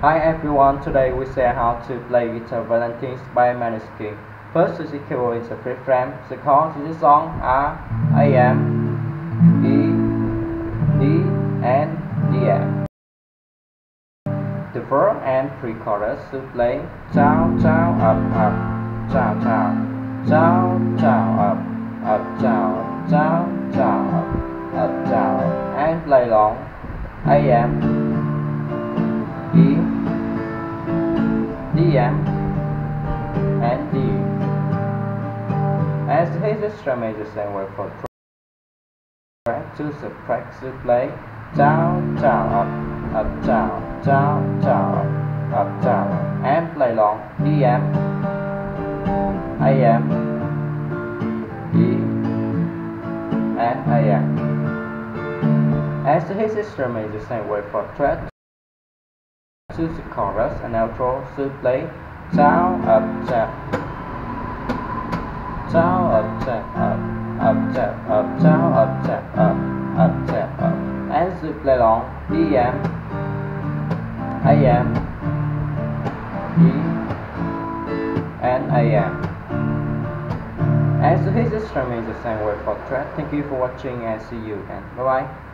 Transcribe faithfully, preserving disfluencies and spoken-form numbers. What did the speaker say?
Hi everyone, today we see how to play guitar Valentine by Maneskin. First, the keyboard is a free frame. The chords in this song are A, M, E, D, and D, F. The verb and three chords to play down, down, up, up, down, down, down, down, up, up, down, down, down, up, up, down, and play long A, M, D, D, M, and D. As his instrument is the same way for practice, to the practice play down, down, up, up, down, down, down, up, up, down, and play long D, M, A, M, D, and A, M. As his instrument is the same way for thread. To the chorus and outro to play down, up, down, down, up, down, up, up, down, up, down, up, down, up, up, down, up, and to play long D, M, A, M, D, and A, M. As his instrument is the same way for track. Thank you for watching and see you again. Bye bye.